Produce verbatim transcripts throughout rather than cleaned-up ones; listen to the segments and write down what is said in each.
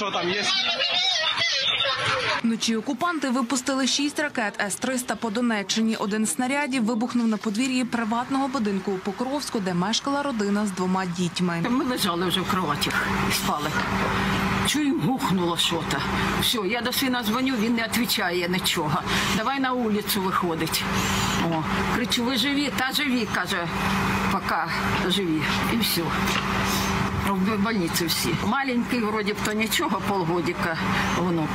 що там є. Вночі окупанти випустили шість ракет С триста по Донеччині. Один з снарядів вибухнув на подвір'ї приватного будинку у Покровську, де мешкала родина з двома дітьми. Ми лежали вже в кроватях, спали. Чую, гухнуло щось. Все, я до сина дзвоню, він не відповідає нічого. Давай на вулицю виходить. О, кричу, ви живі? Та живі, каже, поки живі. І все. В больниці всі. Маленький, вроді б, то нічого, полгодика внук.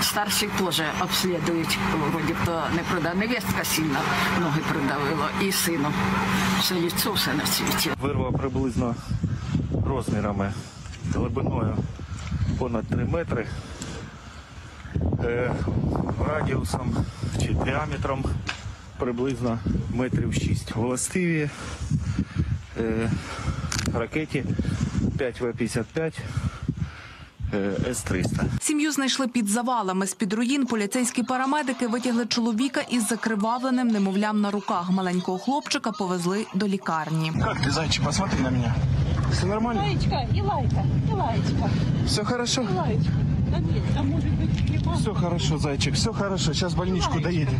Старший теж обслідують, вроді б, то не продав. Невістка сильно ноги придавила і сину. Все лицо, все на світі. Вирва приблизно розмірами, глибиною понад три метри, радіусом чи діаметром приблизно метрів шість. Властиві ракеті п'ять В п'ятдесят п'ять С триста. Сім'ю знайшли під завалами. З-під руїн поліцейські парамедики витягли чоловіка із закривавленим немовлям на руках. Маленького хлопчика повезли до лікарні. Як ти, зайчик, посмотри на мене. Все нормально? Лаєчка, і лайка, і лаєчка. Все хорошо? І лаєчка. Да нет, там може бути лікарня. Все хорошо, зайчик, все хорошо. Зараз в больничку доїдемо.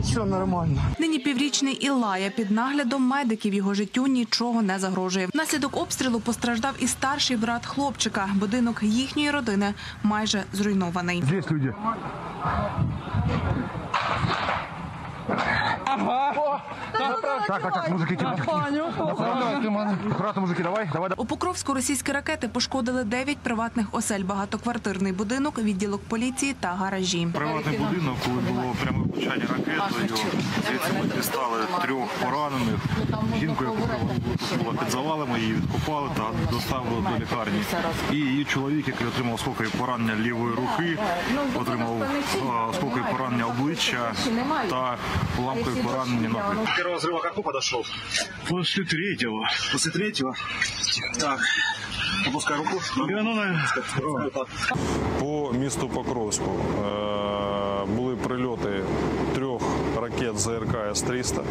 Все нормально. Нині піврічний Ілая під наглядом медиків, його життю нічого не загрожує. Внаслідок обстрілу постраждав і старший брат хлопчика. Будинок їхньої родини майже зруйнований. Здесь люди. Ага. Так, так, так, мужики, тихо, тихо. У Покровську російські ракети пошкодили дев'ять приватних осель, багатоквартирний будинок, відділок поліції та гаражі. Приватний будинок, коли було пряме влучання ракетою, звідси ми дістали трьох поранених. Жінку, яка була під завалами, її відкопали та доставили до лікарні. І її чоловік, який отримав осколкові поранення лівої руки, отримав осколкові поранення обличчя та ламкові поранення ноги. Первого взрыва какой подошел? После третьего. После третьего? Так. Опускай руку. По місту Покровську були прильоти трьох ракет ЗРК С триста,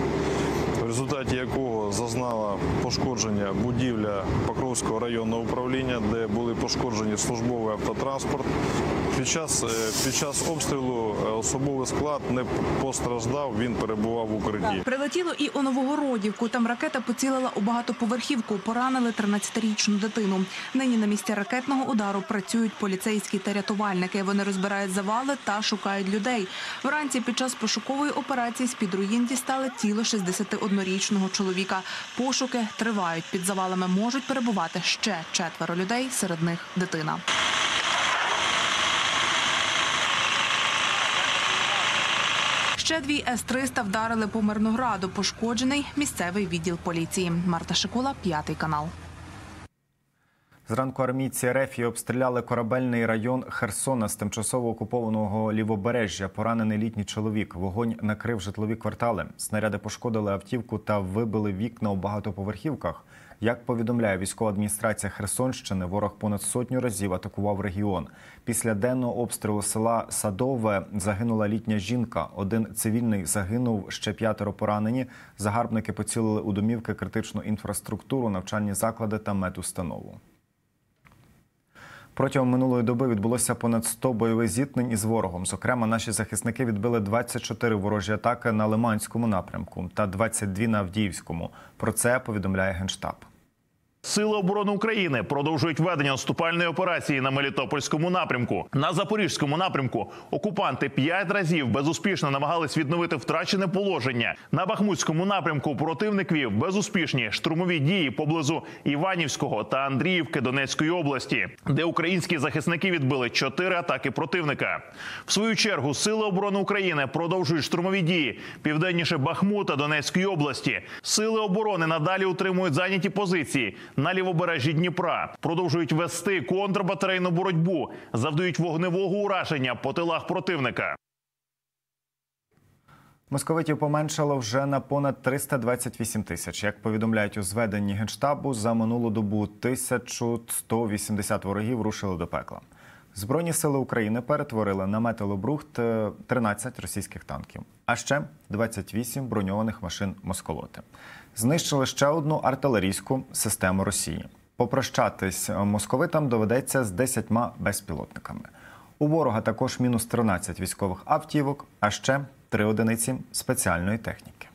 в результаті якого зазнала пошкодження будівля Покровського районного управління, де були пошкоджені службовий автотранспорт. Під час, під час обстрілу особовий склад не постраждав, він перебував в укритті. Прилетіло і у Новогородівку. Там ракета поцілила у багатоповерхівку, поранили тринадцятирічну дитину. Нині на місці ракетного удару працюють поліцейські та рятувальники. Вони розбирають завали та шукають людей. Вранці під час пошукової операції з-під руїн дістали тіло шістдесятиоднорічного чоловіка. Пошуки тривають. Під завалами можуть перебувати ще четверо людей, серед них дитина. Ще дві С триста вдарили по Мирнограду, пошкоджений місцевий відділ поліції. Марта Шикула, п'ятий канал. Зранку армійці РФ обстріляли корабельний район Херсона з тимчасово окупованого лівобережжя. Поранений літній чоловік. Вогонь накрив житлові квартали. Снаряди пошкодили автівку та вибили вікна у багатоповерхівках. Як повідомляє військова адміністрація Херсонщини, ворог понад сотню разів атакував регіон. Після денного обстрілу села Садове загинула літня жінка. Один цивільний загинув, ще п'ятеро поранені. Загарбники поцілили у домівки, критичну інфраструктуру, навчальні заклади та медустанову. Протягом минулої доби відбулося понад сто бойових зіткнень із ворогом. Зокрема, наші захисники відбили двадцять чотири ворожі атаки на Лиманському напрямку та двадцять дві на Авдіївському. Про це повідомляє Генштаб. Сили оборони України продовжують ведення наступальної операції на Мелітопольському напрямку. На Запорізькому напрямку окупанти п'ять разів безуспішно намагались відновити втрачене положення. На Бахмутському напрямку противник вів безуспішні штурмові дії поблизу Іванівського та Андріївки Донецької області, де українські захисники відбили чотири атаки противника. В свою чергу, Сили оборони України продовжують штурмові дії південніше Бахмута Донецької області. Сили оборони надалі утримують зайняті позиції на лівобережжі Дніпра, продовжують вести контрбатарейну боротьбу, завдають вогневого ураження по тилах противника. Московитів поменшало вже на понад триста двадцять вісім тисяч. Як повідомляють у зведенні Генштабу, за минулу добу тисячу сто вісімдесят ворогів рушили до пекла. Збройні сили України перетворили на металобрухт тринадцять російських танків, а ще двадцять вісім броньованих машин «Москолоти». Знищили ще одну артилерійську систему Росії. Попрощатись московитам доведеться з десятьма безпілотниками. У ворога також мінус тринадцять військових автівок, а ще три одиниці спеціальної техніки.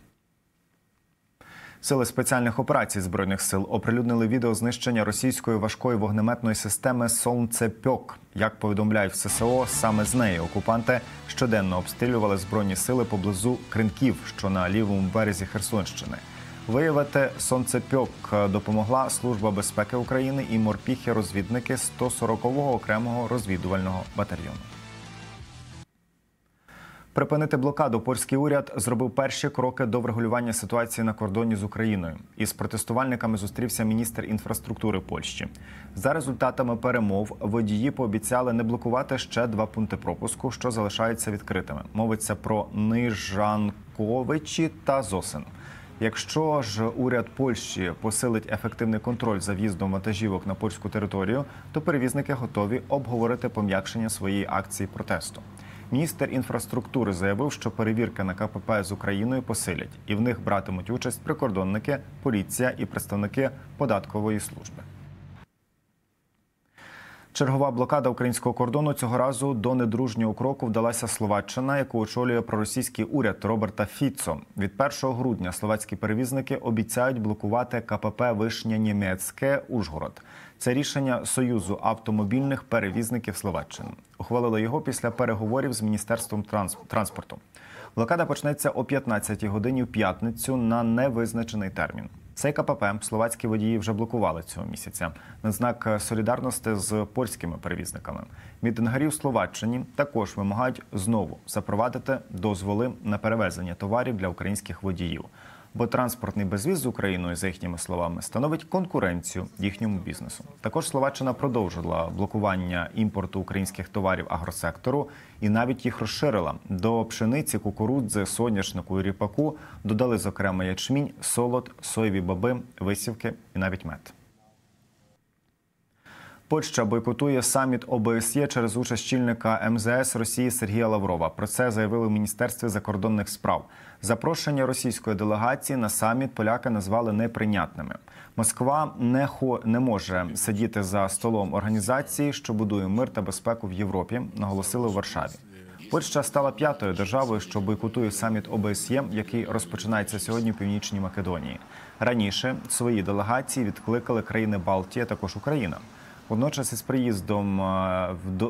Сили спеціальних операцій Збройних сил оприлюднили відео знищення російської важкої вогнеметної системи «Сонцепьок». Як повідомляють в ССО, саме з неї окупанти щоденно обстрілювали Збройні сили поблизу Кринків, що на лівому березі Херсонщини. Виявити «Сонцепьок» допомогла Служба безпеки України і морпіхи-розвідники сто сорокового окремого розвідувального батальйону. Припинити блокаду польський уряд зробив перші кроки до врегулювання ситуації на кордоні з Україною. Із протестувальниками зустрівся міністр інфраструктури Польщі. За результатами перемов водії пообіцяли не блокувати ще два пункти пропуску, що залишаються відкритими. Мовиться про Нижанковичі та Зосин. Якщо ж уряд Польщі посилить ефективний контроль за в'їздом вантажівок на польську територію, то перевізники готові обговорити пом'якшення своєї акції протесту. Міністр інфраструктури заявив, що перевірки на КПП з Україною посилять, і в них братимуть участь прикордонники, поліція і представники податкової служби. Чергова блокада українського кордону цього разу до недружнього кроку вдалася Словаччина, яку очолює проросійський уряд Роберта Фіцо. Від першого грудня словацькі перевізники обіцяють блокувати КПП Вишня-Німецьке-Ужгород. Це рішення Союзу автомобільних перевізників Словаччини. Ухвалили його після переговорів з Міністерством транспорту. Блокада почнеться о п'ятнадцятій годині в п'ятницю на невизначений термін. Цей КПП словацькі водії вже блокували цього місяця на знак солідарності з польськими перевізниками. Мітингарі в Словаччині також вимагають знову запровадити дозволи на перевезення товарів для українських водіїв. Бо транспортний безвіз з Україною, за їхніми словами, становить конкуренцію їхньому бізнесу. Також Словаччина продовжила блокування імпорту українських товарів агросектору і навіть їх розширила. До пшениці, кукурудзи, соняшнику і ріпаку додали, зокрема, ячмінь, солод, соєві боби, висівки і навіть мед. Польща бойкотує саміт ОБСЄ через участь чільника ем зе ес Росії Сергія Лаврова. Про це заявили в Міністерстві закордонних справ. Запрошення російської делегації на саміт поляки назвали неприйнятними. Москва не, хо... не може сидіти за столом організації, що будує мир та безпеку в Європі, наголосили у Варшаві. Польща стала п'ятою державою, що бойкотує саміт ОБСЄ, який розпочинається сьогодні в Північній Македонії. Раніше свої делегації відкликали країни Балтії, а також Україна. Водночас із приїздом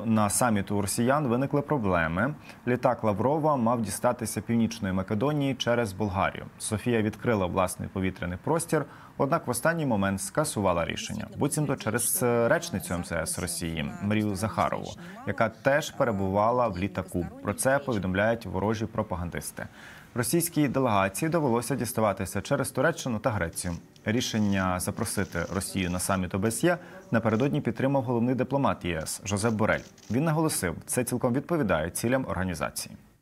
на саміт у росіян виникли проблеми. Літак Лаврова мав дістатися Північної Македонії через Болгарію. Софія відкрила власний повітряний простір, однак в останній момент скасувала рішення. Буцімто через речницю ем зе ес Росії Марію Захарову, яка теж перебувала в літаку. Про це повідомляють ворожі пропагандисти. Російській делегації довелося діставатися через Туреччину та Грецію. Рішення запросити Росію на саміт ОБСЄ напередодні підтримав головний дипломат ЄС Жозеп Борель. Він наголосив, це цілком відповідає цілям організації.